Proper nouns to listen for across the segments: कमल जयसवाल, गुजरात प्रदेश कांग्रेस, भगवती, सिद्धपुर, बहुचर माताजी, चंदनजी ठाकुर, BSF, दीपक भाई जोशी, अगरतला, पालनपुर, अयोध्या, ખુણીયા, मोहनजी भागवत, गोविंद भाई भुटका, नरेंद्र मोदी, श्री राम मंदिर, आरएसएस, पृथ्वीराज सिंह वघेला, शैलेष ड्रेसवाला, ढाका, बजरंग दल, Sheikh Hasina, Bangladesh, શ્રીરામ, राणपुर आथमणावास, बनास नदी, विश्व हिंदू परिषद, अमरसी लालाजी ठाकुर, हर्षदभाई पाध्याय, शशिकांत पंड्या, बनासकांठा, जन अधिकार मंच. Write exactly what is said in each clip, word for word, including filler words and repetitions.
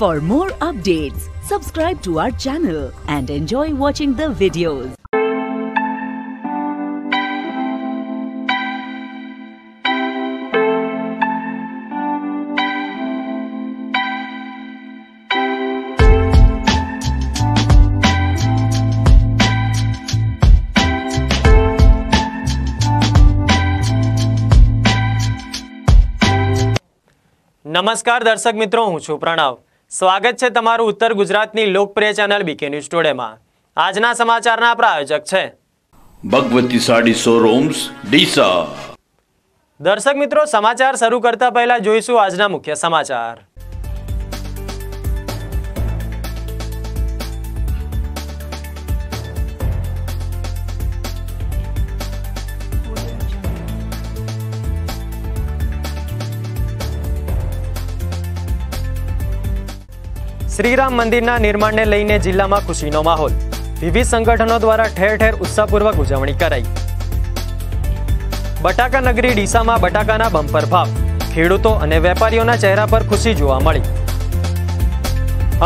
For more updates, subscribe to our channel and enjoy watching the videos. नमस्कार दर्शक मित्रों, हूँ छू प्रणव। स्वागत है तमारू उत्तर गुजरात लोकप्रिय चैनल बीके न्यूज टुडे में। आज समाचार प्रायोजक है भगवती साड़ी शोरूम्स डीसा। दर्शक मित्रों, समाचार शुरू करता पहला जोईशु आज मुख्य समाचार। श्री राम मंदिर ना निर्माण ने लईने जिला में खुशी नो माहौल। विविध संगठनों द्वारा ठेर ठेर उत्साहपूर्वक उजवणी कराई। बटाका नगरी डीसा में बटाका ना बंपर भाव, खेडूतो अने वेपारीओ ना चेहरा पर खुशी जोवा मळी।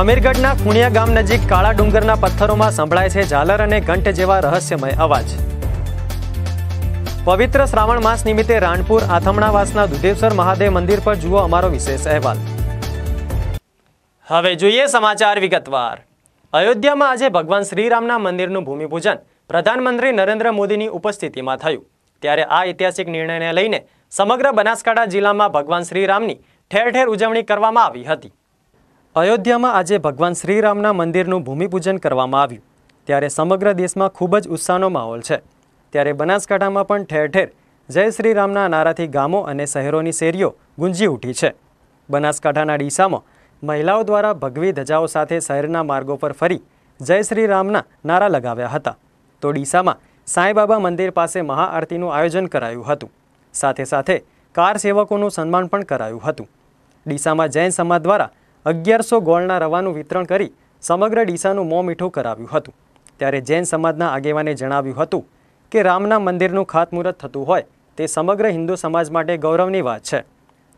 अमीरगढ़ना खुणिया गाम नजीक काला डूंगरना पत्थरों में संभळाय छे झालर अने घंट जेवा रहस्यमय अवाज। पवित्र श्रावण मास निमित्ते राणपुर आथमणावासना दुधेश्वर महादेव मंदिर पर जुओ अमारो विशेष अहेवाल। हवे जोईए समाचार विगतवार। अयोध्या में आज भगवान श्रीरामना मंदिरनु भूमिपूजन प्रधानमंत्री नरेंद्र मोदी की उपस्थिति में थयुं। त्यारे आ ऐतिहासिक निर्णय ने लईने समग्र बनासकांठा जिला में भगवान श्रीरामनी ठेर ठेर उजवणी करवामां आवी हती। अयोध्या में आज भगवान श्रीरामना मंदिरनु भूमिपूजन करवामां आव्युं, त्यारे समग्र देश में खूबज उत्साहनो माहौल है। त्यारे बनासकांठा में पण ठेर ठेर जय श्रीरामना नाराथी गामों अने शहेरोनी शेरीओ गूंजी उठी है। बनासकांठाना डीसामां महिलाओं द्वारा भगवी धजाओं साथे शहरना मार्गों पर फरी जय श्री रामना नारा लगाव्या हता। तो डीसा में साई बाबा मंदिर पासे महाआरतीनुं आयोजन करायुं हतुं। साथे साथे कार सेवकोनुं सन्मान पण करायुं हतुं। डीसा में जैन समाज द्वारा अगियारसो गोळना रवानुं वितरण करी समग्र डीसानुं मों मीठुं कराव्युं हतुं। त्यारे जैन समाजना आगेवाने जणाव्युं हतुं के रामना मंदिरनुं खातमुहूर्त थतुं होय ते समग्र हिंदू समाज माटे गौरवनी वात छे।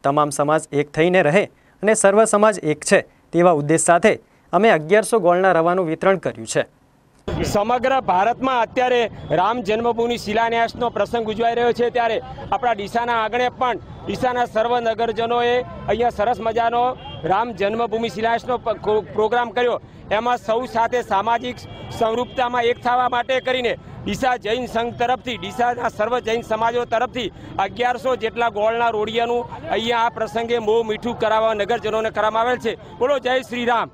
तमाम समाज एक थईने रहे ने सर्व समाज एक है तेवा उद्देश्य साथे अमे अगियारसो गोळना रवानुं वितरण कर्युं छे। समग्र भारत में अत्यारे राम जन्मभूमि शिलान्यास प्रसंग उजवाई रह्यो छे, त्यारे अपना डीसा आंगणे पण डीसा सर्व नगरजनोए अहींया सरस मजानो राम जन्मभूमि शिलान्यास प्रोग्राम कर्यो। एमां सौ साथे सामाजिक समरूपता में एक थवा माटे करीने डीसा जैन संघ तरफथी डीसा सर्व जैन समाजों तरफथी अगियारसो जेटला गोळना रोडियानु अहींया आ प्रसंगे मों मीठुं करावा नगरजनोने करामां आवेल छे। बोलो जय श्री राम।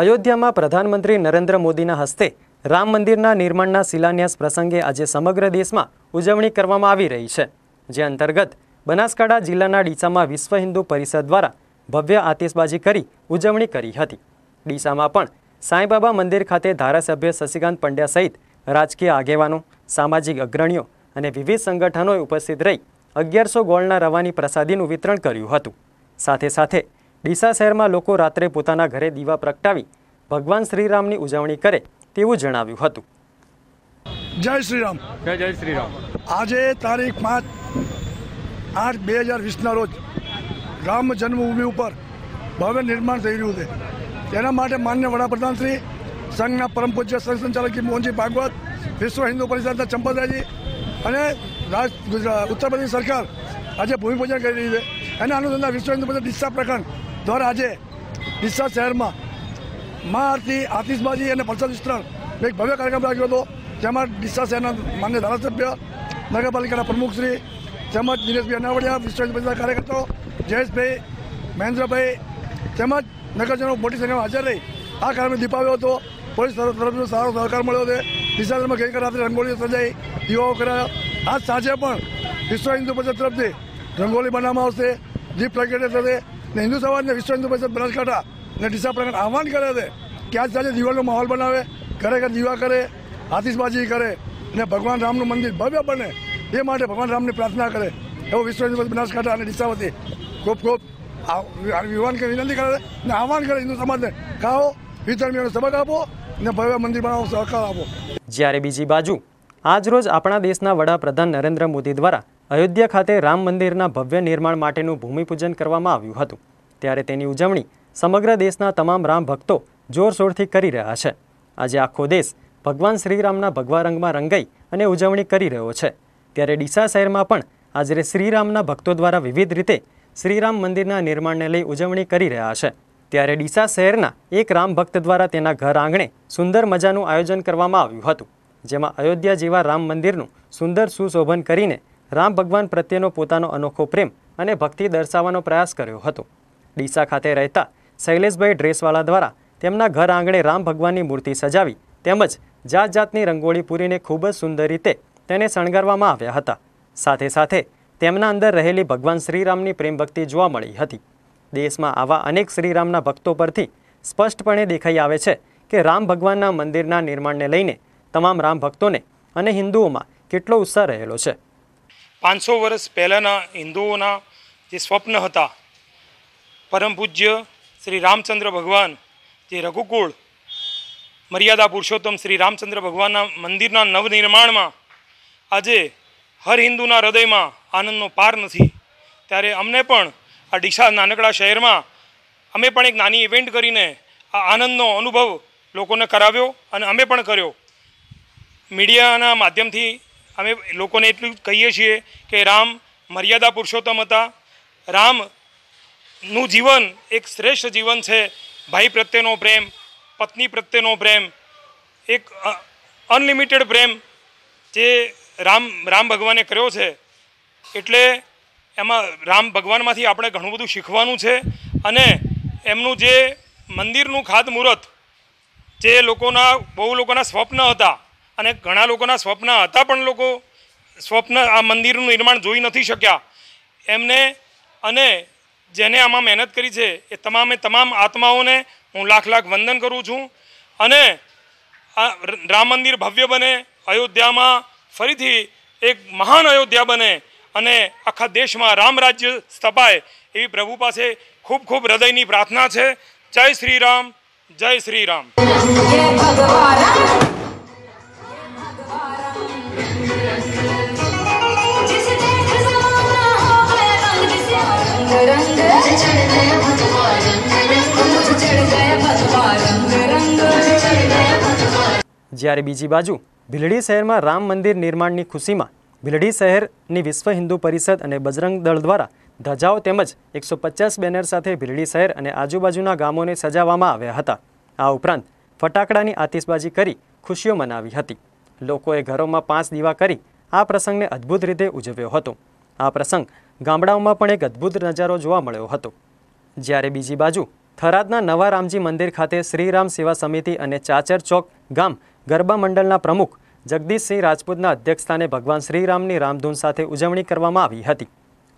अयोध्या में प्रधानमंत्री नरेंद्र मोदी हस्ते राम मंदिर निर्माण शिलान्यास प्रसंगे आज समग्र देश में उजवणी करवामां आवी रही है। जे अंतर्गत बनासकांठा जिला डीसा में विश्व हिंदू परिषद द्वारा भव्य आतिशबाजी करी उजवणी करी हती। डीसा में पण साईबाबा मंदिर खाते धारासभ्य शशिकांत पंड्या सहित राजकीय आगेवानों, सामाजिक अग्रणीओ अने विविध संगठनों उपस्थित रही अगियारसो गोळना रवानी प्रसादीनुं वितरण कर्युं हतुं। साथे साथे डीसा शहर में लोग रात्रे पोताना घरे दीवा प्रगटावी भगवान श्रीराम की उजवणी करे तेवुं जणाव्युं हतुं। जय श्रीराम। जय जय श्रीराम। आज तारीख पांच आठ बे हज़ार वीस रोज राम जन्मभूमि पर भव्य निर्माण थई रह्युं छे। तेना माटे मान्य वडाप्रधान श्री संघना परम पूज्य संचालक मोहनजी भागवत, विश्व हिंदू परिषद चंपादाजी अने गुजरात उत्तर प्रदेश सरकार आज भूमिपूजन कर रही है। एना अनुसंधा विश्व हिंदू परिषद डीसा प्रखंड द्वारा आज डीसा शहर में माँ आरती, आतिशबाजी और प्रसाद वितरण एक भव्य कार्यक्रम राख्यो हतो, जेमां डीसा शहरना मान्य धारासभ्य, नगरपालिकाना प्रमुखश्री तेमज दिनेशभाई अनावड़िया, विश्व हिंदू परिषद कार्यकर्ताओं जयेशभाई, महेन्द्रभाई तेमज नगरजनों मोटी संख्या में हाजर रही आ कार्यक्रम में दीपाव्यो हतो। पुलिस तरफ सारो सहकार मळ्यो छे। डीसा शहरमां गई रात्रे रंगोळी सजाई, दीवाओ कराया। आज साँजे पण विश्व हिंदू परिषद तरफथी रंगोली बनाववामां आवशे, दीप प्रगटावવામાં આવશે ને હિન્દુ સમાજને વિશ્વ હિન્દુ પરિષદ બનાસકાંઠા ને ડીસા પ્રગટ આહવાન કરે છે કે આજ સાંજે દિવાળીનો માહોલ બનાવે, ઘરે ઘરે દીવા કરે, આતિશબાજી કરે અને ભગવાન રામનું મંદિર ભવ્ય બને એ માટે ભગવાન રામની પ્રાર્થના કરે એવો વિશ્વ હિન્દુ પરિષદ બનાસકાંઠા અને ડીસા વતી ખૂબ ખૂબ વિવાન કે વિનંતી કરે ને આહવાન કરે હિન્દુ સમાજને કાઓ વિતરણીઓને સબક આપો ને ભવ્ય મંદિર બનાવો, સહકાર આપો। જ્યારે બીજી બાજુ આજરોજ આપણા દેશના વડાપ્રધાન નરેન્દ્ર મોદી દ્વારા अयोध्या खाते राम मंदिरना भव्य निर्माण माटेनुं भूमिपूजन करवामां आव्युं हतुं। त्यारे तेनी उजवणी समग्र देशना तमाम राम भक्तों जोरशोरथी करी रह्या छे। आज आखो देश भगवान श्रीरामना भगवा रंगमां रंगाई अने उजवणी करी रह्यो छे, त्यारे डीसा शहेरमां पण आजे श्रीरामना भक्तों द्वारा विविध रीते श्रीराम मंदिरना निर्माणने लई उजवणी करी रह्या छे। त्यारे डीसा शहेरना एक राम भक्त द्वारा तेना घर आंगणे सुंदर मजानुं आयोजन करवामां आव्युं हतुं, जेमां अयोध्या जेवा राम मंदिरनुं सुंदर सुशोभन करीने राम भगवान प्रत्येनो पोतानो अनोखो प्रेम अने भक्ति दर्शाववानो प्रयास कर्यो हतो। डीसा खाते रहता शैलेष ड्रेसवाला द्वारा तेमना घर आंगणे राम भगवाननी मूर्ति सजावी तेमज जात जातनी रंगोळी पूरीने खूब ज सुंदर रीते तेने शणगारवामां आव्या हता। साथे साथे तेमना अंदर रहेली भगवान श्रीरामनी प्रेम भक्ति जोवा मळी हती। देशमां आवा अनेक श्रीरामना भक्तों परथी स्पष्टपणे देखाई आवे छे के राम भगवानना मंदिरना निर्माणने लईने तमाम राम भक्तों ने अने हिंदुओं में केटलो उत्साह रहेलो छे। पांच सौ वर्ष पहलाना हिंदुओना जे स्वप्न हता, परम पूज्य श्री रामचंद्र भगवान जे रघुकुल मर्यादा पुरुषोत्तम श्री रामचंद्र भगवानना मंदिरना नवनिर्माण में आजे हर हिंदूना हृदय में आनंदनो पार नथी। त्यारे अमने पण आ डीसा नानकड़ा शहर में अमे पण एक नानी इवेंट करीने आ आनंदनो अनुभव लोकोने कराव्यो अने अमे पण कर्यो। मीडियाना माध्यमथी अमे लोकोने एटલું कहीए छीए के राम मर्यादा पुरुषोत्तम हता, रामनुं जीवन एक श्रेष्ठ जीवन छे। भाई प्रत्येनो प्रेम, पत्नी प्रत्येनो प्रेम, एक अनलिमिटेड प्रेम जे राम राम भगवाने कर्यो छे, एटले एमां राम भगवानमांथी आपणे घणुं बधुं शीखवानुं छे अने एमनुं जे मंदिरनुं खातमुहूर्त जे लोकोना बहु लोकोना स्वप्न हता अने घणा लोकोना स्वप्न हता पण लोको स्वप्न आ मंदिरनुं निर्माण जोई नथी शक्या, एमने अने जेने आमां मेहनत करी छे ए तमामे तमाम आत्माओने हूँ लाख लाख वंदन करूँ छूँ। अने राम मंदिर भव्य बने, अयोध्या में फरीथी एक महान अयोध्या बने अने आखा देश में राम राज्य स्थापाय एवी प्रभु पासे खूब खूब हृदयनी प्रार्थना छे। जय श्री राम, जय श्री राम। જ્યારે બીજી બાજુ ભીલડી શહેરમાં રામ મંદિર નિર્માણની ખુશીમાં ભીલડી શહેરની વિશ્વ હિન્દુ પરિષદ અને બજરંગ દળ દ્વારા ધજાઓ તેમજ એકસો પચાસ બેનર સાથે ભીલડી શહેર અને આજુબાજુના ગામોને સજાવવામાં આવ્યા હતા। આ ઉપરાંત ફટાકડાની આતિશબાજી કરી ખુશીઓ મનાવી હતી। લોકોએ ઘરોમાં પાંચ દીવા કરી આ પ્રસંગને અદ્ભુત રીતે ઉજવ્યો હતો। આ પ્રસંગ ગામડાઓમાં પણ એક અદ્ભુત નજારો જોવા મળ્યો હતો। જ્યારે બીજી બાજુ થરાદના નવા રામજી મંદિર ખાતે શ્રીરામ સેવા સમિતિ અને ચાચર ચોક ગામ ગરબા મંડળના પ્રમુખ જગદીશ સિંહ રાજપૂતના અધ્યક્ષસ્થાને ભગવાન શ્રીરામની રામધૂન સાથે ઉજવણી કરવામાં આવી હતી।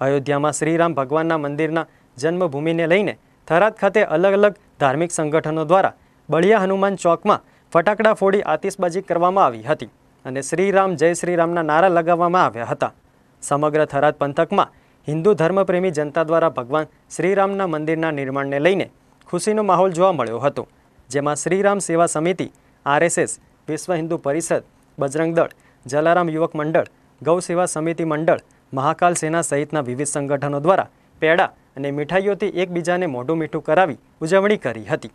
અયોધ્યામાં શ્રીરામ ભગવાનના મંદિરના જન્મભૂમિને લઈને થરાદ ખાતે અલગ અલગ ધાર્મિક સંગઠનો દ્વારા બળિયા હનુમાન ચોકમાં ફટાકડા ફોડી આતિશબાજી કરવામાં આવી હતી અને શ્રીરામ જય શ્રીરામના નારા લગાવવામાં આવ્યા હતા। સમગ્ર થરાદ પંથકમાં हिंदू धर्मप्रेमी जनता द्वारा भगवान श्रीरामना मंदिरना निर्माणने लईने खुशीनो माहोल जोवा मळ्यो हतो, जेमां श्रीराम सेवा समिति, आरएसएस, विश्व हिंदू परिषद, बजरंग दल, जलाराम युवक मंडल, गौ सेवा समिति मंडल, महाकाल सेना सहितना विविध संगठनों द्वारा पेड़ा अने मिठाईओथी एकबीजाने मोढुं मीठुं करावी उजवणी करी हती।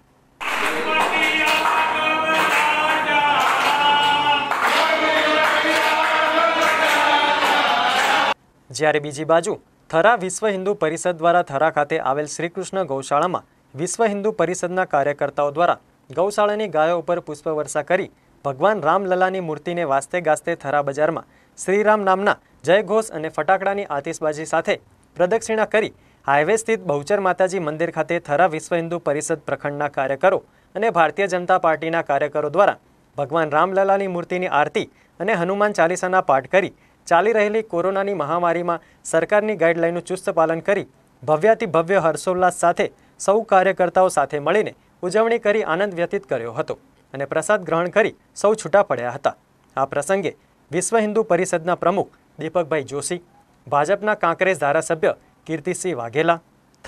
જ્યારે બીજી बाजू थरा विश्व हिंदू परिषद द्वारा थरा खाते आवेल श्रीकृष्ण गौशाला में विश्व हिंदू परिषदना कार्यकर्ताओं द्वारा गौशालानी गायों पर पुष्पवर्षा करी भगवान रामललानी मूर्ति ने वास्ते गास्ते थरा बजार में श्रीराम नामना जयघोष और फटाकड़ानी आतिशबाजी साथ प्रदक्षिणा करी हाईवे स्थित बहुचर माताजी मंदिर खाते थरा विश्व हिंदू परिषद प्रखंडना कार्यकरो और भारतीय जनता पार्टीना कार्यकरो द्वारा भगवान रामललानी मूर्ति की आरती और हनुमान चालीसाना पाठ करी चाली रहेली कोरोनानी महामारी में सरकारनी गाइडलाइननुं चुस्त पालन करी भव्याति भव्य हर्षोल्लास साथे सौ कार्यकर्ताओं साथे मळीने उजवणी करी आनंद व्यतीत कर्यो हतो अने प्रसाद ग्रहण करी सौ छूटा पड्या हता। आ प्रसंगे विश्व हिंदू परिषदना प्रमुख दीपक भाई जोशी, भाजपना कांग्रेस धारासभ्य कीर्ति C Vaghela,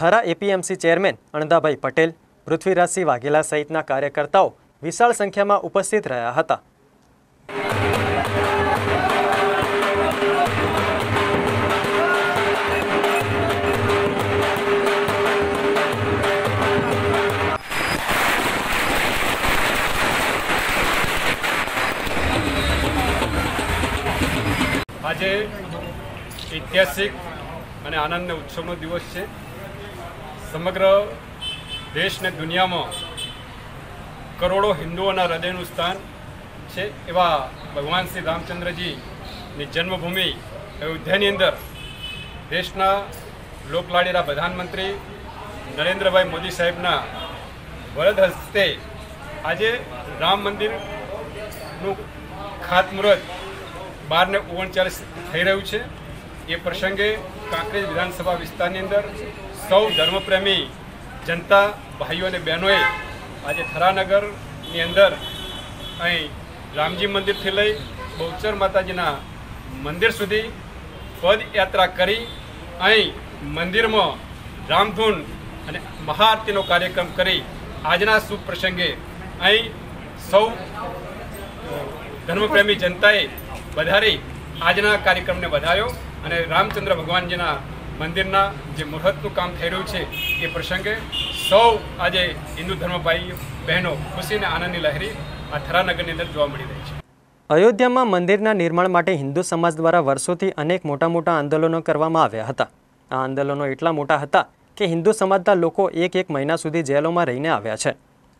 Thara APMC chairman Andabhai Patel, पृथ्वीराज सिंह वघेला सहितना कार्यकर्ताओं विशाल संख्या में उपस्थित रह्या हता। આજે ઐતિહાસિક અને આનંદના ઉત્સવનો દિવસ છે। સમગ્ર દેશ અને દુનિયામાં કરોડો હિન્દુઓના હૃદયનું સ્થાન છે એવા ભગવાન શ્રી રામચંદ્રજીની જન્મભૂમિ અયોધ્યાની અંદર દેશના લોકલાડીલા પ્રધાનમંત્રી નરેન્દ્રભાઈ મોદી સાહેબના વરદ હસ્તે આજે રામ મંદિરનું ખાતમુહૂર્ત बार ने ओगणचालीस थी रू है। ये प्रसंगे कांकरेज विधानसभा विस्तार अंदर सौ धर्मप्रेमी जनता भाईओं ने बहनों आज थरानगर नी अंदर अँ रामजी मंदिर थी लई बहुचर माताजी ना मंदिर सुधी पद यात्रा करी अँ मंदिर में रामधून अने महाआरती कार्यक्रम करी आजना शुभ प्रसंगे अँ सौ धर्मप्रेमी जनताए बधारी आजना कार्यक्रम ने बधायो अने रामचंद्र भगवान जी मंदिरना जे मुहूर्तनुं काम थई रह्युं छे ए प्रसंगे सौ आज हिंदू धर्म भाई बहनों खुशी ने आनंदनी लहरी आ थरानगर नी अंदर जोवा मळी रही है। अयोध्या में मंदिरना निर्माण माटे हिंदू समाज द्वारा वर्षोथी अनेक मोटा मोटा आंदोलनों करवामां आव्या हता। आ आंदोलनों एटला मोटा हता के हिंदू समाजना लोको एक एक महीना सुधी जेलों में रहीने आव्या छे।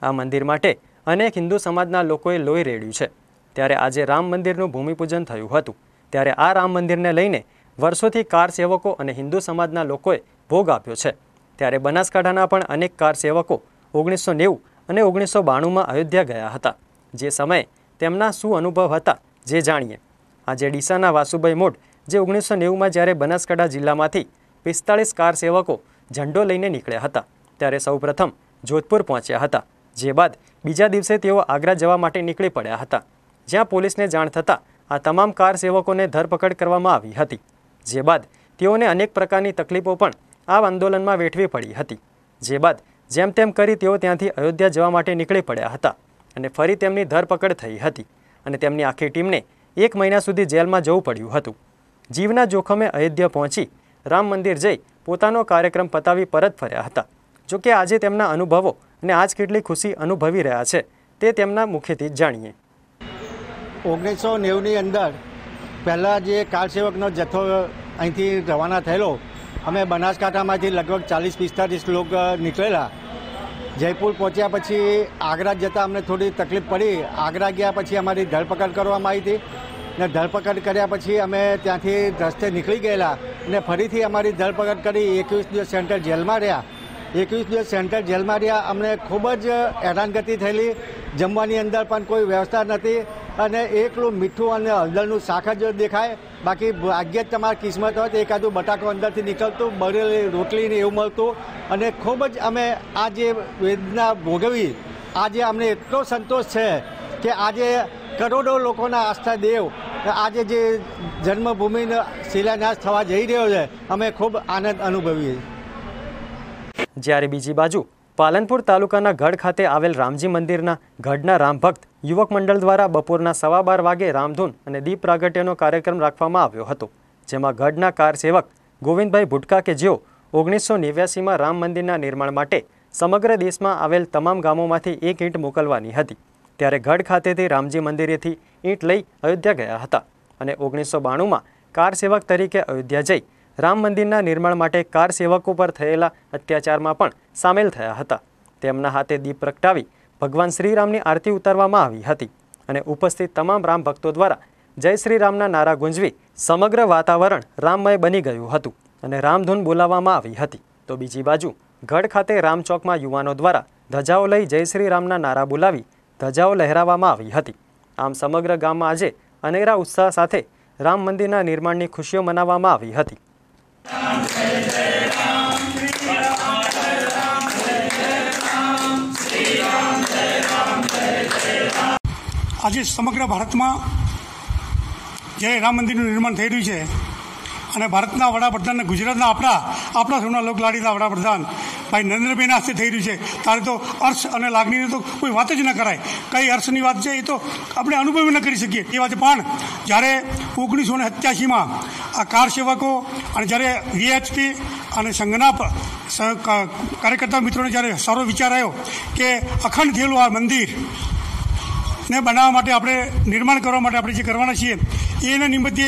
आ मंदिर माटे अनेक हिंदू समाजना लोकोए लोई रेड्युं छे। त्यारे आजे राम मंदिरनु भूमिपूजन थयुं हतुं। त्यारे आ राम मंदिरने लईने वर्षोथी कार सेवको अने हिंदू समाजना लोकोए भोग आप्यो छे। त्यारे बनासकांठाना पण अनेक कार सेवको ओगनीस सौ नेवु अने ओगनीस सौ बाणु में अयोध्या गया हता। जे समये तेमना शुं अनुभव हता जे जाणीए। आजे डीसाना वासुभाई मोड जे ओगनीस सौ नेवुं में ज्यारे बनासकांठा जिल्लामांथी पिस्तालीस कार सेवको झंडो लईने नीकळ्या हता त्यारे सौप्रथम जोधपुर पहोंच्या हता। जे बाद बीजा दिवसे तेओ आगरा जवा माटे नीकळी पड्या हता ज्यां पोलीस ने जाण थतां आ तमाम कार सेवकों ने धरपकड़ करवामां आवी हती। जे बाद तेओने अनेक प्रकारनी तकलीफों पण आ आंदोलन में वेठवी पड़ी हती। जे बाद जेम तेम करी तेओ त्यांथी अयोध्या जवा माटे निकळी पड्या हता अने फरी तेमनी धरपकड़ थई हती अने तेमनी आखी टीम ने एक महीना सुधी जेल में जवुं पड्युं हतुं। जीवना जोखमे अयोध्या पहोंची राम मंदिर जई पोतानो कार्यक्रम पतावी परत फर्या हता। जो कि आजे तेमना अनुभवो अने आज केटली खुशी अनुभवी रह्या छे ते तेमना मुखेथी जाणीए। ओगनीस सौ नेवनी अंदर पहला जे कार सेवकनो जत्थो अहींथी रवाना थयेलो अमे बनासकांठामांथी लगभग चालीस पिस्तालीस लोग निकळेला। जयपुर पहुंच्या पछी आगरा जता अमने थोड़ी तकलीफ पड़ी। आगरा गया पछी अमारी धरपकड़ करवामां आवी हती ने धरपकड़ कर्या पछी अमे त्यांथी रस्ते निकळी गयेला ने फरीथी अमारी धरपकड़ करी एकवीस दिवस सेंट्रल जेलमां रह्या। एकवीस दिवस सेंट्रल जेलमां रह्या अमने खूब ज हैरानगति थयेली। जमवानी अंदर पण कोई व्यवस्था नथी अने एकलू मीठू और हलदरनू शाक ज देखाय। बाकी भाग्य तमारी किस्मत होय तो एकादू बटाको अंदरथी निकलतुं बरेली रोटली ने एवुं मळतुं अने खूब ज अमे आज वेदना भोगवी। आज अमने एटलो संतोष है कि आज करोड़ों लोकोना आस्था देव आज जे जन्मभूमिनो शिलान्यास थवा जई रह्यो छे अमे खूब आनंद अनुभवीए। ज्यारे बीजी बाजू पालनपुर तालुकाना गढ़ खाते आवेल रामजी मंदिरना गढ़ना रामभक्त युवक मंडल द्वारा बपोरना सवा बार वागे रामधून अने दीप प्रागट्यनो कार्यक्रम राखवामां आव्यो हतो। जेमां गढ़ना कार सेवक गोविंद भाई भुटका के जेओ ओगनीस सौ नेव्यासी में राम मंदिरना निर्माण माटे समग्र देश में आवेल तमाम गामोमांथी एक ईंट मोकलवानी हती त्यारे गढ़ खातेथी रामजी मंदिरेथी ईंट लई अयोध्या गया हता अने ओगनीस सौ बाणु में कार सेवक तरीके अयोध्या जई राम मंदिरना निर्माण माटे कार सेवकों पर थयेला अत्याचारमां पण सामेल थया हता। तेमना हाथे दीप प्रगटावी भगवान श्रीरामनी आरती उतारवामां आवी हती अने उपस्थित तमाम राम भक्तों द्वारा जय श्री रामना नारा गूंजवी समग्र वातावरण राममय बनी गयुं हतुं अने रामधून बोलाववामां आवी हती। तो बीजी बाजू गढ़ खाते रामचौकमां युवानों द्वारा धजाओ लई जय श्री रामना नारा बोलावी धजाओ लहराववामां आवी हती। आम समग्र गाममां आजे अनेरा उत्साह साथे राम मंदिरना निर्माणनी खुशीओ मनाववामां आवी हती। આજે સમગ્ર ભારતમાં જે રામ મંદિરનું નિર્માણ થઈ રહ્યું છે અને ભારતના વડાપ્રધાન ગુજરાતના આપણા આપણા સૌના લોકલાડીના વડાપ્રધાન ભાઈ નરેન્દ્રભાઈના હસ્તે થઈ રહ્યું છે ત્યારે તો હર્ષ અને લાગણીની તો કોઈ વાત જ ન કરાય। કઈ હર્ષની વાત છે એ તો આપણે અનુભવ ન કરી શકીએ એ વાત। પણ જ્યારે ઓગણીસો ને સત્યાસીમાં આ કાર સેવકો અને જ્યારે વીએચપી અને સંઘના કાર્યકર્તા મિત્રોને જ્યારે સારો વિચાર આવ્યો કે અખંડ થયેલું આ મંદિર ने बनावा माटे आपणे निर्माण करवा माटे आपणे जे करवाना छीए एना निमित्ते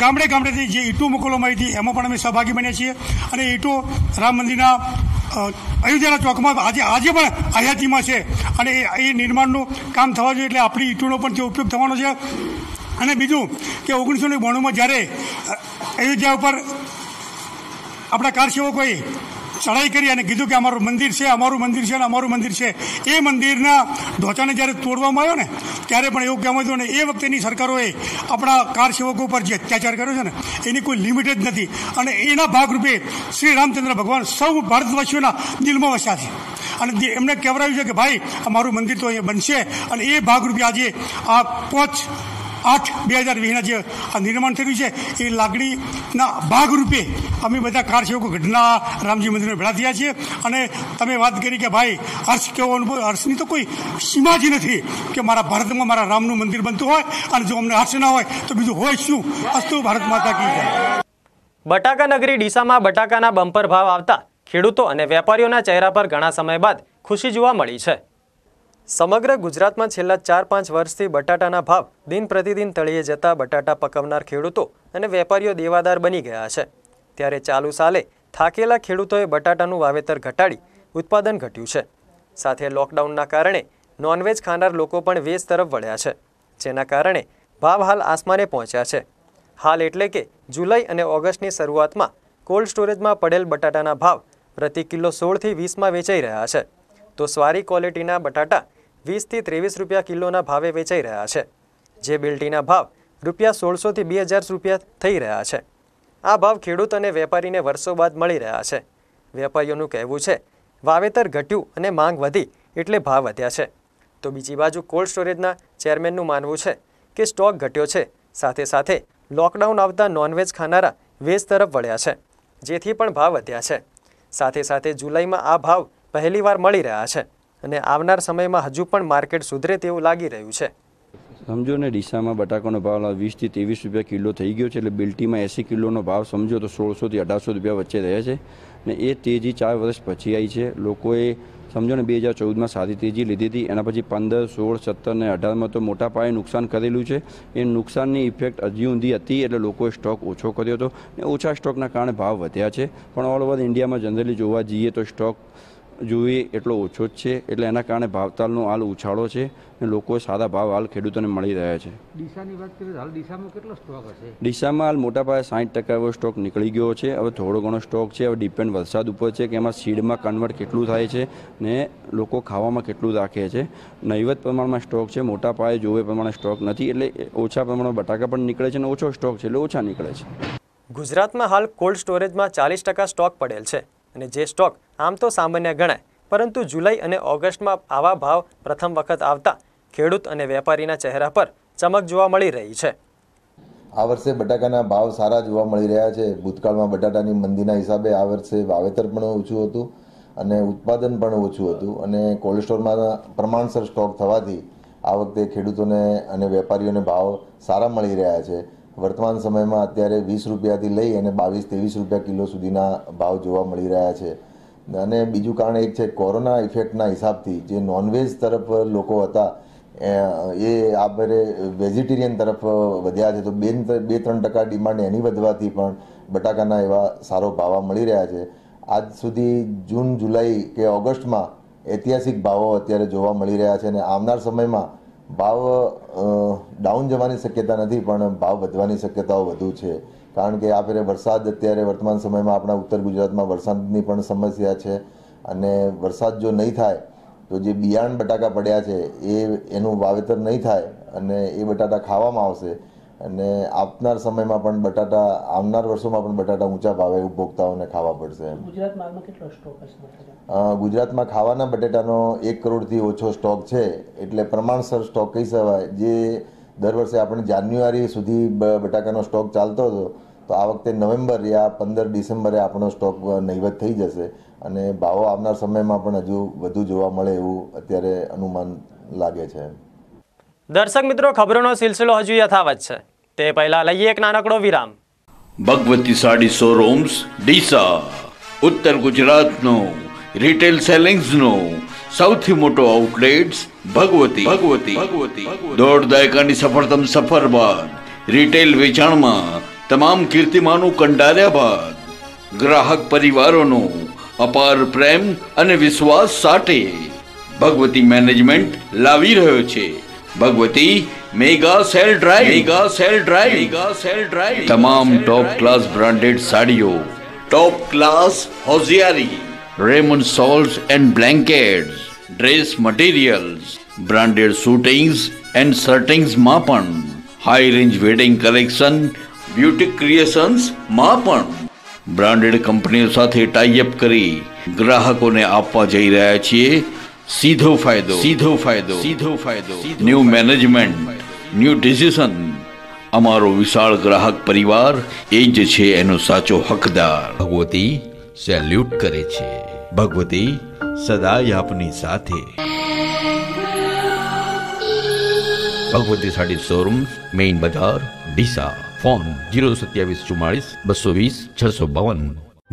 ગામડે ગામડેથી જે ઈંટો મોકલવામાં આવી હતી એમાં પણ અમે સહભાગી બન્યા છીએ અને ઈંટો રામ મંદિરના અયોધ્યાના ચોકમાં આજે આજે પણ આયાતીમાં છે અને એ નિર્માણનું કામ થવા જોઈએ એટલે આપણી ઈંટોનો પણ જે ઉપયોગ થવાનો છે। અને બીજું કે ઓગણીસો ને બાણુંમાં જ્યારે અયોધ્યા ઉપર આપણા કારસેવકોએ चढ़ाई करी और कीधु कि अमरु मंदिर है अमरु मंदिर है अमरु मंदिर है ये मंदिर ढोचा ने जैसे तोड़वामां आव्यो ने त्यारे पण एवुं कहेवाय तो ने ए वखतेनी सरकारोए अपना कारसेवको पर जे अत्याचार कर्यो छे ने एनी कोई लिमिट ज नथी अने एना भागरूपे श्री रामचंद्र भगवान सौ भारतवासीओना दिलमां वस्या छे अने एमणे कहेवायुं छे कि भाई अमरु मंदिर तो अहीं बनशे अने ए भागरूपे आजे आ पांच आठ बे हज़ार वीसना जे निर्माण थयुं छे ए लागणीना भागरूपे अमे बधा कारसेवको गढ़ना रामजी मंदिर में भेड़ा थया छे अने तमे वात करी के भाई हर्ष केवो अनुभव हर्षनी तो कोई सीमा ज नथी के मारा भारत में मारा रामनु मंदिर बनतुं होय अने जो अमने हर्ष न होय तो बीजुं होय शुं। अस्तु भारत माता की जय। बटाका नगरी डीसा में बटाकाना बंपर भाव आवता खेडूतो अने वेपारीओना चेहरा पर घणा समय बाद खुशी जोवा मळी छे। समग्र गुजरात में छेल्ला चार पांच वर्षथी बटाटाना भाव दिन प्रतिदिन तळीए जता बटाटा पकवनार खेडूतो अने वेपारीओ देवादार बनी गया है। त्यारे चालू साले थाकेला खेडूतोए बटाटानुं वावेतर घटाड़ी उत्पादन घट्युं छे। साथे लॉकडाउनना कारणे नॉनवेज खानार लोको पण वेज तरफ वळ्या छे जेना कारणे भाव हाल आसमाने पहोंच्या छे। हाल एटले के जुलाई अने ऑगस्टनी शरूआतमां कोल्ड स्टोरेजमां पड़ेल बटाटाना भाव प्रति किलो सोळ थी वीस मां वेचाई रह्या छे तो सारी क्वॉलिटीना बटाटा वीस थी तेवीस रुपया किलोना भावे वेचाई रह्या छे जे बिल्टीना भाव रुपया सोळसो थी बे हज़ार रुपया थई रह्या छे। आ भाव खेडूत अने वेपारीने वर्षो बाद मळी रह्या छे। वेपारीओनुं कहेवुं छे वावेतर घट्युं अने मांग वधी एटले भाव वध्या छे तो बीजी बाजू कोल्ड स्टोरेजना चेरमेननुं मानवुं छे के स्टॉक घट्यो छे साथे साथे लॉकडाउन आवता नॉनवेज खानारा वेज तरफ वळ्या छे जेथी पण भाव वध्या छे। साथे साथे जुलाईमां आ भाव पहली वार मळी रह्या छे अने आवनार समयमां हजू पण मार्केट सुधरे तेवुं लागी रह्युं छे। समझो ने डीसा में बटाकानो भाव वीस थी तेवीस रुपया किलो थी गयो छे एटले बिल्टी में एसी किलोनो भाव समझो तो सोळसो थी अठारसो रुपया वच्चे रहे छे ने ए तेजी चार वर्ष पछी आई छे। लोकोए समझो ने दो हज़ार चौदह में सारी तेजी लीधी थी एना पछी पंदर सोल सत्तर ने अठार में तो मोटा पाये नुकसान करेलू है। ए नुकसाननी इफेक्ट हजी ऊँधी थी एटले लोकोए स्टॉक ओछो कर्यो हतो ने ओछा स्टॉकना कारणे भाव वध्या छे पण ऑल ओवर इंडिया में जनरली जोवा जईए तो स्टॉक जुए एटलो ओछो ज छे एटले एना कारणे भावतालनो हाल उछाळो छे ने लोको सारा भाव हाल खेडूतोने मळी रह्या छे। डीसानी वात करीए हाल डीसामां केटलो स्टॉक हशे? डीसामां हाल मोटा पाये साठ टका एवो स्टॉक निकळी गयो छे। हवे थोड़ो घणो स्टॉक छे हवे डिपेन्ड वरसाद उपर छे के एमां सीडमां कन्वर्ट केटलुं थाय छे ने लोको खावामां केटलुं राखे छे। नहीवत प्रमाणमां स्टॉक छे मोटा पाये जोवे प्रमाणे स्टॉक नथी एटले ओछा प्रमाणमां बटाका पण निकळे छे ने ओछो स्टॉक छे एटले ओछा निकळे छे। गुजरातमां हाल कोल्ड स्टोरेजमां चालीस टका स्टॉक पडेल छे अने जे स्टॉक आम तो सामान्य गणाय परंतु जुलाई अने ऑगस्ट में आवा भाव प्रथम वखत आवता खेडूत अने वेपारीना चेहरा पर चमक जोवा मळी रही छे। आ वर्षे बटाकाना भाव सारा जोवा मळी रह्या छे। भूतकाळमां बटाटानी मंदीना हिसाबे आ वर्षे वावेतर पण ओछुं हतुं अने उत्पादन पण ओछुं हतुं अने कोल्ड स्टोरमां प्रमाणसर स्टॉक थवाथी आ वखते खेडूतोने अने वेपारीओने भाव सारा मळी रह्या छे। वर्तमान समय में अत्यारे वीस रुपया थी लई अने बावीस तेवीस रुपया किलो सुधीना भाव जोवा मळी रह्या छे। अने बीजू कारण एक है कोरोना इफेक्टना हिसाबथी जे नॉनवेज तरफ लोको हता ए आ बरे वेजिटेरियन तरफ वध्या छे तो बे बे त्रण टका डिमांड एनी वधवाथी पण बटाकाना एवा सारो भाव मळी रह्या छे। आज सुधी जून जुलाई के ऑगस्ट में ऐतिहासिक भावों अत्यारे जोवा मळी रह्या छे अने आवनार समय में भाव डाउन जवानी शक्यता नहीं पण भाव वधवानी शक्यताओ वधु छे कारण के आ फेरे वरसाद अत्यारे वर्तमान समय में अपना उत्तर गुजरात में वरसादनी पण समस्या छे अने वरसाद जो नहीं थाय तो जे बियाण बटाका पड्या छे ए एनुं वावेतर नहीं थाय अने ए बटाटा खावामां आवशे अने आपनार समय में पण बटाटा आवनार वर्षोमां पण बटाटा ऊंचा भावे उपभोक्ताओने खावा पड़शे। गुजरात में केटलो स्टॉक छे? गुजरात में खावाना बटाटानो एक करोड़ थी ओछो स्टॉक छे एटले प्रमाणसर स्टॉक कही शकाय जे दर वर्षे आपणे जान्युआरी सुधी बटाकानो स्टॉक चालतो हतो तो आ वखते नवेम्बर या पंदर डिसेम्बरे आपणो स्टॉक नहीवत थई जशे अने भावो आवनार समयमां पण हजू वधु जोवा मळे एवुं अत्यारे अनुमान लागे छे। दर्शक मित्रों खबरोनो सिलसिलो हजू यथावत छे ते पहला लईए एक नानकड़ो विराम। भगवती साड़ी शोरूम्स डीसा उत्तर गुजरात नो रिटेल सेलिंग्स नो સૌથી મોટો આઉટલેટ્સ ભગવતી ભગવતી દોઢ દાયકાની સફળતમ સફર બાદ રિટેલ વેચાણમાં तमाम कीर्तिमानों कंडार्या बाद ग्राहक परिवारों अपार प्रेम अने विश्वास साथे भगवती मैनेजमेंट लावी रह्यो छे। भगवती mega sale drive mega sale drive mega sale drive तमाम टॉप क्लास ब्रांडेड साड़ियों, top class hosiery, Raymond suits and blankets, dress materials, branded suitings and shirtings मां पण high range wedding collection, beauty creations मां पण branded कंपनीओ साथे tie up करी ग्राहकोने आपवा जई रह्या छीए सीधो फायदो सीधो फायदो सीधो फायदो न्यू मैनेजमेंट न्यू डिसीजन अमारो विशाल ग्राहक परिवार ए ज छे एनो साचो हकदार। भगवती सैल्यूट करे छे। भगवती सदाय आपनी साथे। भगवती साड़ी शोरूम, मेन बाजार, डीसा। फोन जीरो सत्यावीस चुम्मालीस बसो वीस छसो बावन।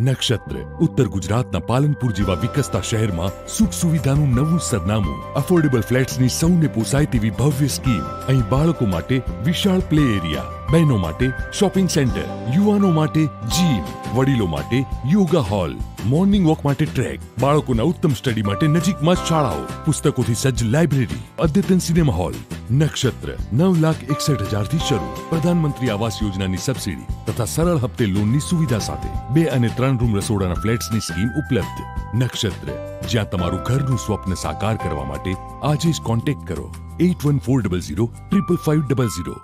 नक्षत्र उत्तर गुजरात ना पालनपुर जीवा विकसता शहर में सुख सुविधा नवू सरनामू, अफोर्डेबल फ्लेट्स नी सौने पोसाय तेवी भव्य स्कीम। अहीं बाळको माटे विशाल प्ले एरिया, बहनों माटे शॉपिंग सेंटर, युवानों माटे जिम, वडीलों माटे योगा हॉल, मॉर्निंग वॉक माटे ट्रेक, बाळकों ना उत्तम स्टडी माटे नजीक में शालाओं, पुस्तकों थी सज्ज लाइब्रेरी, अद्यतन सिनेमा हॉल। नक्षत्र नौ लाख एकसठ हजार थी शुरू, प्रधानमंत्री आवास योजना नी सब्सिडी तथा सरल हफ्ते लोन नी सुविधा साथे बे अने त्रण रूम रसोडाना फ्लेट्स नी स्कीम उपलब्ध। नक्षत्र ज्यां तमारुं घरनुं स्वप्न साकार करवा माटे आजे ज कॉन्टेक्ट करो eight one four double zero triple five double zero.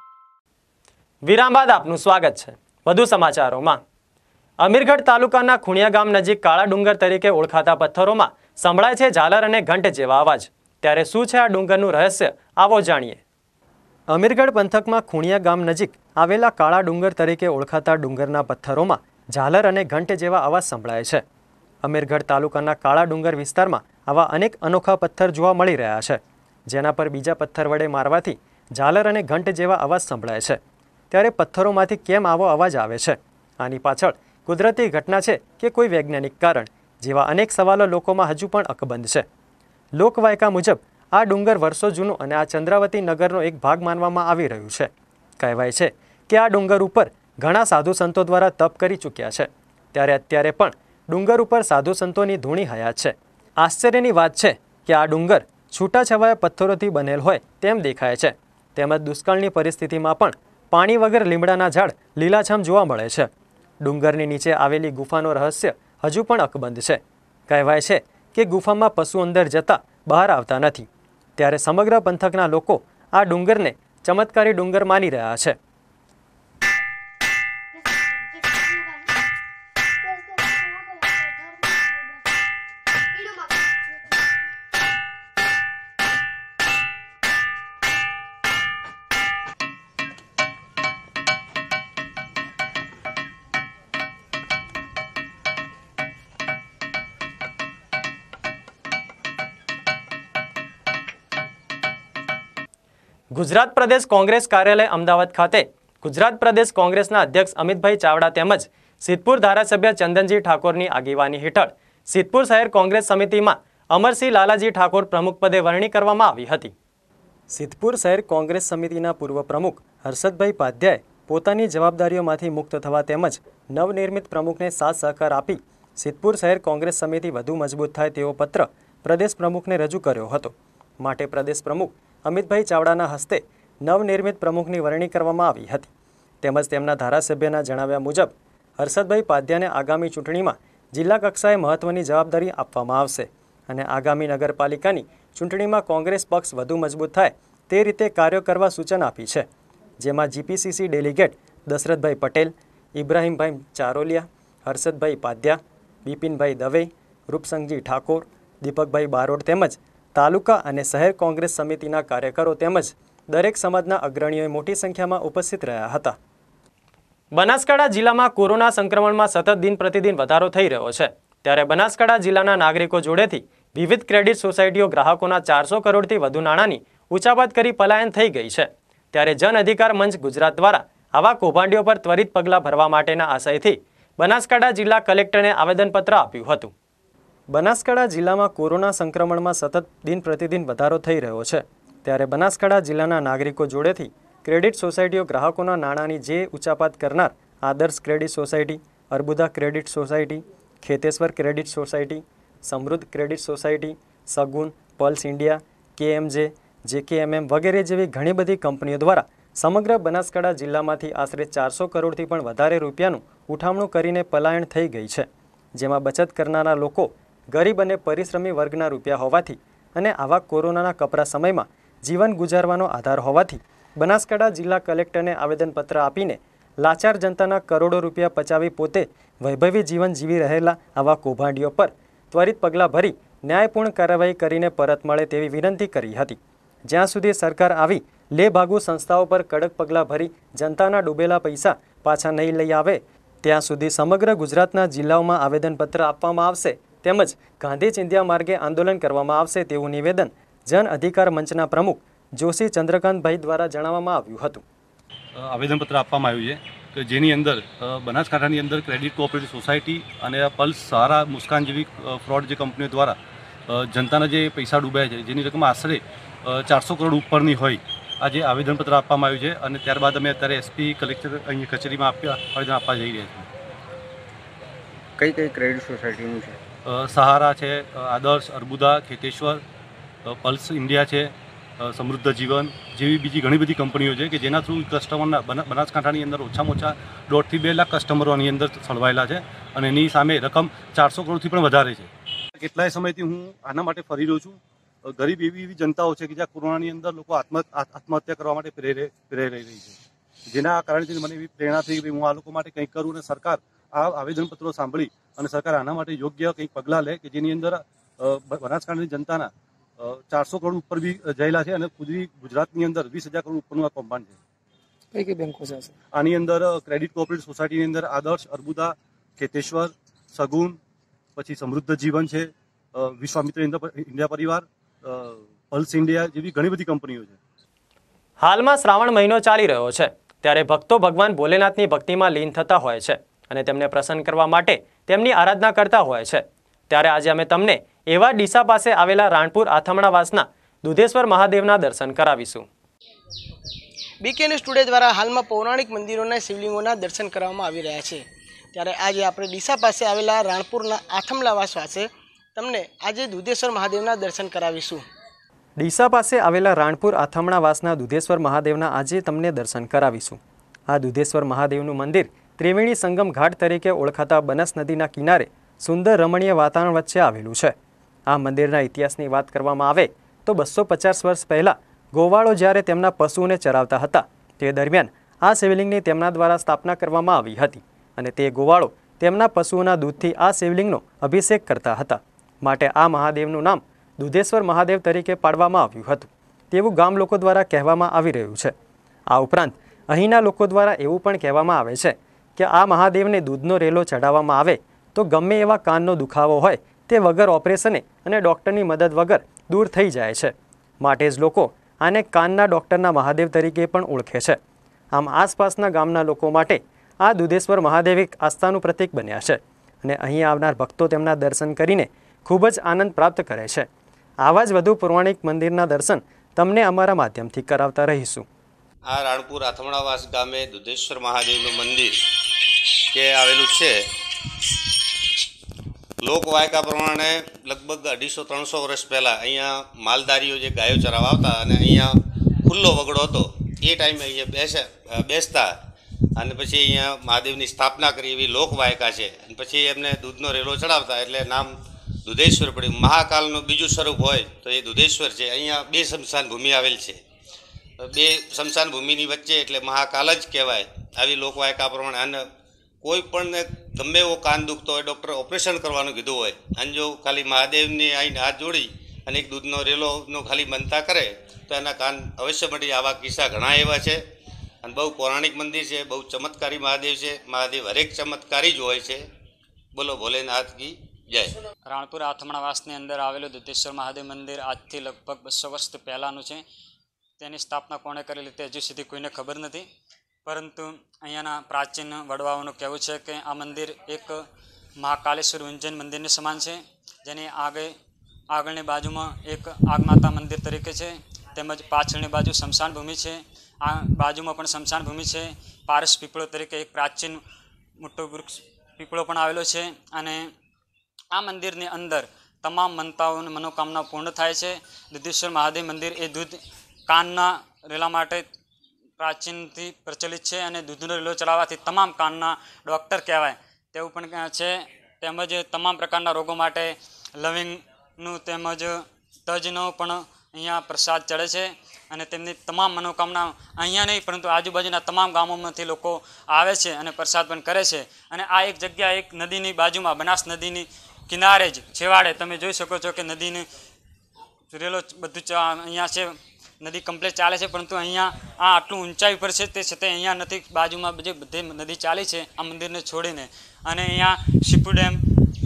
विराम बाद आपनु स्वागत है वधु समाचारों में। अमीरगढ़ तालुकाना खुणिया गाम नजीक काला डूंगर तरीके ओळखाता पत्थरों में संभळाय छे झालर अने घंट जेवा अवाज। त्यारे शुं छे आ डूंगरनुं रहस्य, आवो जाणीए। अमीरगढ़ पंथक में खुणिया गाम नजीक आवेला काला डूंगर तरीके ओळखाता डूंगरना पत्थरों में झालर अने घंट जेवा अवाज संभळाय छे। अमीरगढ़ तालुकाना काला डूंगर विस्तार में आवा अनेक अनोखा पत्थर जोवा मळी रह्या छे, जेना पर बीजा पत्थर वडे मारवाथी झालर अने घंट जेवा अवाज संभळाय छे। त्यारे पत्थरों मांथी केम आवो अवाज आवे छे, आनी पाछळ कुदरती घटना छे के कोई वैज्ञानिक कारण, जेवा अनेक सवालो लोकोमां हजू पण अकबंध छे। लोकवायका मुजब आ डूंगर वर्षो जूनो अने आ चंद्रावती नगरनो एक भाग मानवामां आवी रह्यो छे। कहेवाय छे के आ डूंगर उपर घणा साधु संतो द्वारा तप करी चूक्या छे, त्यारे अत्यारे पण डूंगर उपर साधु संतोनी धूणी हयात छे। आश्चर्यनी वात छे के आ डूंगर छूटाछवाया पत्थरोथी बनेल होय तेम देखाय छे, तेमज दुष्काळनी परिस्थितिमां पण पाणी वगर लीमड़ाना झाड़ लीलाछाम जोवा मळे छे। डूंगरनी नीचे आवेली गुफानो रहस्य हजू पण अकबंध छे। कहेवाय छे के गुफामां पशु अंदर जता बहार आवता नथी, त्यारे समग्र पंथकना लोको आ डूंगर ने चमत्कारी डूंगर मानी रह्या छे। गुजरात प्रदेश कांग्रेस कार्यालय अमदावाद खाते गुजरात प्रदेश कांग्रेसना अध्यक्ष अमित भाई चावड़ा तेमज सिद्धपुर धारासभ्य चंदनजी ठाकुरनी आगेवानी हेठळ सिद्धपुर शहर कांग्रेस समिति में अमरसी लालाजी ठाकुर प्रमुख पदे वरणी करवामां आवी हती। सिद्धपुर शहर कांग्रेस समितिना पूर्व प्रमुख हर्षदभाई पाध्याय पोतानी जवाबदारीओमांथी मुक्त थवा तेमज नवनिर्मित प्रमुखने साथ सहकार आपी सिद्धपुर शहर कांग्रेस समिति वधु मजबूत थाय तेवो पत्र प्रदेश प्रमुखने रजू कर्यो हतो। माटे प्रदेश प्रमुख अमितभाई चावड़ाना हस्ते नवनिर्मित प्रमुखनी वरणी करवामां आवी हती। तेमज तेमना धारासभ्यना जणाव्या मुजब हर्षदभाई पाध्यायने आगामी चूंटणीमां जिल्ला कक्षाए महत्वनी जवाबदारी आपवामां आवशे अने आगामी नगरपालिकानी चूंटणीमां कांग्रेस पक्ष वधु मजबूत थाय ते रीते कार्यो करवा सूचन आपी छे, जेमां जीपीसीसी डेलिगेट दशरथभाई पटेल, इब्राहिमभाई चारोलिया, हर्षदभाई पाध्या, बिपिनभाई दवे, रूपसंगजी ठाकोर, दीपकभाई बारोड तेमज तालुका अने शहर कांग्रेस समितिना कार्यकरो तेमज दरेक समाजना अग्रणीओ मोटी संख्या में उपस्थित रह्या हता। बनासकांठा जिला में कोरोना संक्रमण में सतत दिन प्रतिदिन वधारो थई रह्यो छे, त्यारे बनासकांठा जिलाना नागरिको जोड़ेथी विविध क्रेडिट सोसायटीओ ग्राहकोना चार सौ करोड़ थी वधु नाणांनी ऊंचापात करी पलायन थई गई छे, त्यारे जन अधिकार मंच गुजरात द्वारा आवा कौभांडीओ पर त्वरित पगला भरवा माटेना आशयथी बनासकांठा जिला कलेक्टरने आवेदनपत्र आप्युं हतुं। बनासकांठा जिला में कोरोना संक्रमण में सतत दिन प्रतिदिन वधारो थई रह्यो छे, त्यारे बनासकांठा जिलाना नागरिको जोड़ेथी क्रेडिट सोसायटीओ ग्राहकोना नाणांनी जे ऊंचापात करनार Adarsh credit society, Arbuda credit society, Kheteshwar credit society, समृद्ध credit society, Sagun, Pulse India, K M J, JKMM वगैरह जेवी घणी बधी कंपनीओ द्वारा समग्र बनासकांठा जिल्लामांथी आश्रे चारसो करोड़थी पण वधारे रूपियानुं उठामणुं करीने पलायन थई गई छे। जेमां बचत करनारा लोको गरीब अने परिश्रमी वर्गना रूपिया होवाथी अने आवा कोरोनाना कपरा समयमां जीवन गुजारवानो आधार होवाथी बनासकांठा जिल्ला कलेक्टरने आवेदनपत्र आपीने लाचार जनताना करोड़ो रूपिया पचावी पोते वैभवी जीवन जीवी रहेला आवा कोभांडीओ पर त्वरित पगलां भरी न्यायपूर्ण कार्यवाही करीने परत मळे तेवी विनंती करी हती। ज्यां सुधी सरकार आवी लेभागू संस्थाओं पर कड़क पगलां भरी जनताना डूबेला पैसा पाछा नहीं लई आवे त्यां सुधी समग्र गुजरातना जिल्लाओमां आवेदनपत्र आपवामां आवशे તેમજ ગાંધી ચિંધ્યા માર્ગે આંદોલન કરવામાં આવશે તેવું નિવેદન જન અધિકાર મંચના પ્રમુખ જોશી ચંદ્રકાંત ભાઈ દ્વારા જણાવવામાં આવ્યું હતું। આવેદનપત્ર આપવામાં આવ્યું છે કે જેની અંદર બનાસકાંઠાની અંદર ક્રેડિટ કોઓપરેટિવ સોસાયટી અને પલ્સ સહારા મુસ્કાન જેવી ફ્રોડ જે કંપનીઓ દ્વારા જનતાના જે પૈસા ડૂબ્યા છે જેની રકમ આશરે ચારસો કરોડ ઉપરની હોય આજે આવેદનપત્ર આપવામાં આવ્યું છે અને ત્યારબાદ અમે અત્યારે એસપી કલેક્ટર અહીં કચેરીમાં આપ્યા આવેદન આપવા જઈ રહ્યા છીએ। કઈ કઈ ક્રેડિટ સોસાયટીનું છે? सहारा है, आदर्श, अर्बुदा, खेतेश्वर, पल्स इंडिया है, समृद्ध जीवन जीवी बीजी घनी बड़ी कंपनीओ है कि जेना थ्रू कस्टमर बना बनासकांठानी अंदर ओछामां ओछा दौड़ थी बे लाख कस्टमरों आनी अंदर संडवायेला है और एनी सामे रकम चार सौ करोड़ थी पण वधारे है। केटलाय समयथी हूँ आना माटे फरी रह्यो छूं। गरीब एवी एवी जनताओ है कि ज्यां कोरोनानी अंदर लोको आत्म आत्महत्या करवा माटे प्रेरे प्रेराई रही है जेना कारणे मने एवी प्रेरणा थई के हूँ आ लोको माटे कंईक करूँ अने सरकार आ आवेदनपत्रों सांभळी અને સરકાર આના માટે યોગ્ય કંઈક પગલાં લે કે જેની અંદર બનાસકાંઠાની જનતાના ચારસો કરોડ ઉપર બી જયેલા છે અને પૂરી ગુજરાતની અંદર વીસ હજાર કરોડ ઉપરનું આ કૌભાંડ છે। કઈ કઈ બેંકો છે આની અંદર? ક્રેડિટ કોઓપરેટિવ સોસાયટીની અંદર આદર્શ, અર્બુદા, ખેતેશ્વર, સગુન, પછી સમૃદ્ધ જીવન છે, Vishwamitra India Parivar, Pulse India જેવી ઘણી બધી કંપનીઓ છે। હાલમાં શ્રાવણ મહિનો ચાલી રહ્યો છે ત્યારે ભક્તો ભગવાન ભોલેનાથની ભક્તિમાં લીન થતા હોય છે અને તેમને પ્રસન્ન કરવા માટે તેમની આરાધના કરતા હોય છે। ત્યારે આજે અમે તમને એવા ડીસા પાસે આવેલા રાણપુર આથમણાવાસના દુધેશ્વર મહાદેવના દર્શન કરાવીશું। બીકે ન્યૂઝ ટુડે દ્વારા હાલમાં પૌરાણિક મંદિરોના શિવલિંગોના દર્શન કરવામાં આવી રહ્યા છે ત્યારે આજે આપણે ડીસા પાસે આવેલા રાણપુરના આથમણાવાસ પાસે તમને આજે દુધેશ્વર મહાદેવના દર્શન કરાવીશું। ડીસા પાસે આવેલા રાણપુર આથમણાવાસના દુધેશ્વર મહાદેવના આજે તમને દર્શન કરાવીશું। આ દુધેશ્વર મહાદેવનું મંદિર त्रिवेणी संगम घाट तरीके ओळखाता बनास नदीना किनारे सुंदर रमणीय वातावरण वच्चे आवेलुं छे। आ मंदिरना इतिहासनी वात करवामां आवे तो बस्सो पचास वर्ष पहला गोवाळो ज्यारे तेमना पशुओने चरावता हता ते दरमियान आ शिवलिंगनी तेमना द्वारा स्थापना करवामां आवी हती अने ते गोवाळो तेमना पशुओना दूधथी आ शिवलिंगनो अभिषेक करता हता माटे आ महादेवनुं नाम दुधेश्वर महादेव तरीके पाडवामां आव्युं हतुं तेवुं गाम लोको द्वारा कहेवामां आवी रह्युं छे। आ उपरांत अहींना लोको द्वारा एवुं पण कहेवामां आवे छे કે આ મહાદેવને દૂધનો રેલો ચઢાવવામાં આવે તો ગમે એવા કાનનો દુખાવો હોય તે વગર ઓપરેશને અને ડૉક્ટરની મદદ વગર દૂર થઈ જાય છે માટે જ લોકો આને કાનના ડૉક્ટરના મહાદેવ તરીકે પણ ઓળખે છે। આમ આસપાસના ગામના લોકો માટે આ દુધેશ્વર મહાદેવ એક આસ્થાનું પ્રતીક બન્યા છે અને અહીં આવનાર ભક્તો તેમના દર્શન કરીને ખૂબ જ આનંદ પ્રાપ્ત કરે છે। આવા જ વધુ પૌરાણિક મંદિરના દર્શન તમને અમારા માધ્યમથી કરાવતા રહીશું। આ રાણપુર આથમણાવાસ ગામે દુધેશ્વર મહાદેવનું મંદિર કે આવેલું છે લોકવાયકા પ્રમાણે લગભગ અઢીસો ત્રણસો વર્ષ પહેલાં અહીંયા માલધારીઓ જે ગાયો ચરાવવા આવતા અને અહીંયા ખુલ્લો વગડો હતો એ ટાઈમે અહીંયા બેસે બેસતા અને પછી અહીંયા મહાદેવની સ્થાપના કરી એવી લોકવાયકા છે અને પછી એમને દૂધનો રેલો ચડાવતા એટલે નામ દુધેશ્વર પડ્યું। મહાકાલનું બીજું સ્વરૂપ હોય તો એ દુધેશ્વર છે। અહીંયા બે સ્મશાન ભૂમિ આવેલ છે। बे शमशान भूमिनी वच्चे एटले महाकाल ज कहेवाय। आवी लोकवायका प्रमाणे अने कोई पण ने गमे एवो कान दुखतो होय डॉक्टर ऑपरेशन करवानुं कीधुं होय अने जो खाली महादेवनी आईने हाथ जोड़ी अने एक दूधनो रेलोनो खाली मनता करे तो एना कान अवश्य मळी। आवा किस्सा घणा एवा छे अने बहु पौराणिक मंदिर छे। बहु चमत्कारी महादेव छे। महादेव हरेक चमत्कारी ज होय छे। बोलो भोलेनाथ की जय। राणपुर आथमणावासनी अंदर आवेलुं दुधेश्वर महादेव मंदिर आजथी लगभग बस्सो वर्ष पहेलानुं छे। તેની સ્થાપના કોણે કરેલી તે હજુ સુધી કોઈને ખબર નથી પરંતુ અહીંયાના પ્રાચીન વડવાઓનું કહેવું છે કે આ મંદિર એક મહાકાલેશ્વર ઉંજન મંદિરને સમાન છે જેની આગળ આગળની બાજુમાં એક આગમાતા મંદિર તરીકે છે તેમજ પાછળની બાજુ સ્મશાન ભૂમિ છે आ बाजू में शमशान भूमि है। पारस पीपळो तरीके एक प्राचीन मोटो वृक्ष पीपळो पण आवेलो छे। आ मंदिर ने अंदर तमाम मनताओं मनोकामना पूर्ण थाय छे। दुधेश्वर महादेव मंदिर ए दूध कानना रेला माटे प्राचीनथी प्रचलित है और दूधनो रेलो चढ़ावाथी तमाम कानना डॉक्टर कहेवाय तेवुं पण छे। तेमज तमाम प्रकारना रोगों माटे लविंगनुं तेमज तजनो पण अहींया प्रसाद चढ़े छे अने तेमनी तमाम मनोकामना अहींया नहीं परंतु आजूबाजूना तमाम गामोमांथी लोको आवे छे अने प्रसाद पण करे छे। अने आ एक जग्या एक नदीनी बाजूमां बनास नदीनी किनारे ज छेवाड़े तमे जोई शको छो के नदीने रेलो बधुं अहींया छे। नदी कम्प्लीट चाले छे परंतु अहींया आ आटलुं ऊंचाई पर छे ते छतां अहींया नथी। बाजूमां जे बधे नदी चाले छे आ मंदिरने छोड़ीने अने अहींया शिपु डेम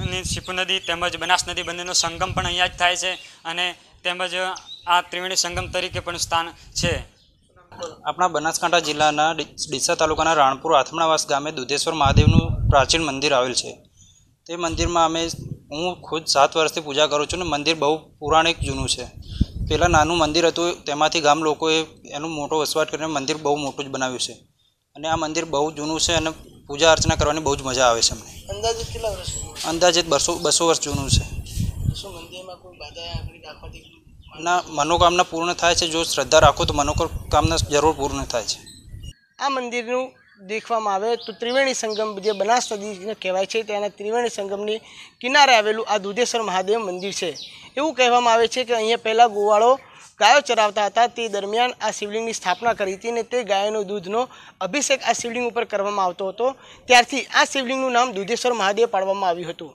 अने शिपु नदी तेमज बनास नदी बंनेनो संगम पण अहींया ज थाय छे अने तेमज आ त्रिवेणी संगम तरीके पण स्थान छे। अपना बनासकांठा जिल्लाना डीसा तालुकाना राणपुर आथमणावास गामे दुधेश्वर महादेवनुं प्राचीन मंदिर आवेल छे। ते मंदिरमां अमे हूँ खुद सात वर्षथी पूजा करूँ छूँ। मंदिर बहु पौराणिक जूनू छे। पहला नानुं मंदिर हतुं तेमांथी गाम लोकोए एनो मोटो वसवाट करीने मंदिर बहु मोटुं ज बनाव्युं छे अने आ मंदिर बहु जूनू छे अने पूजा अर्चना करवानी बहु ज मजा आवे छे। अमने अंदाजे केटला वर्ष अंदाजे बसो बसो वर्ष जूनू छे। शुं मंदिरमां कोई बाधा आपणी नाखवाथी ना मनोकामना पूर्ण थाय छे। जो श्रद्धा राखो तो मनोकामना जरूर पूर्ण थाय छे। आ मंदिरनु देखवामां आवे तो त्रिवेणी संगम जे बनास नदी कहेवाय छे त्याना त्रिवेणी संगमनी किनारे आवेलुं आ दुधेश्वर महादेव मंदिर छे। एवुं कहेवामां आवे छे के अहींया पहला गोवाळो गायो चरावता था ते दरमियान आ शिवलिंगनी स्थापना करी थी ने ते गायनो दूधनो अभिषेक आ शिवलिंग उपर करवामां आवतो हतो। त्यारथी आ शिवलिंगनुं नाम दुधेश्वर महादेव पाडवामां आव्युं हतुं।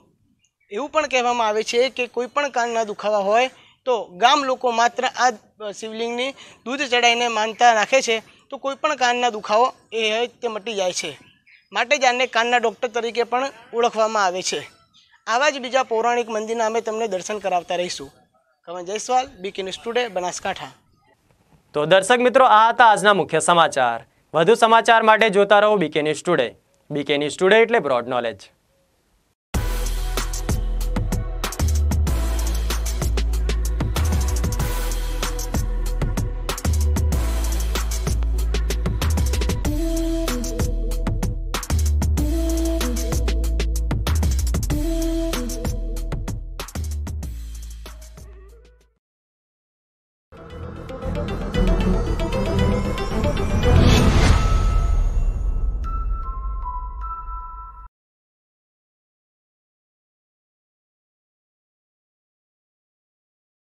एवुं पण कहेवामां आवे छे के कोई पण कांगना दुखावा होय तो गाम लोको मात्र आ शिवलिंगनी दूध चढ़ाईने मानता राखे छे तो कोईपण कानना दुखावो ए होय ते मटी जाय छे माटे जाने कानना डॉक्टर तरीके पण ओळखवामां आवे छे। आवा ज बीजा पौराणिक मंदिरना अमे तमने दर्शन करावता रहीशुं। कमल जयसवाल BK news today बनासकांठा। तो दर्शक मित्रों आ हता आजना मुख्य समाचार। વધુ સમાચાર માટે જોતા રહો BK news today. BK news today એટલે બ્રોડ નોલેજ।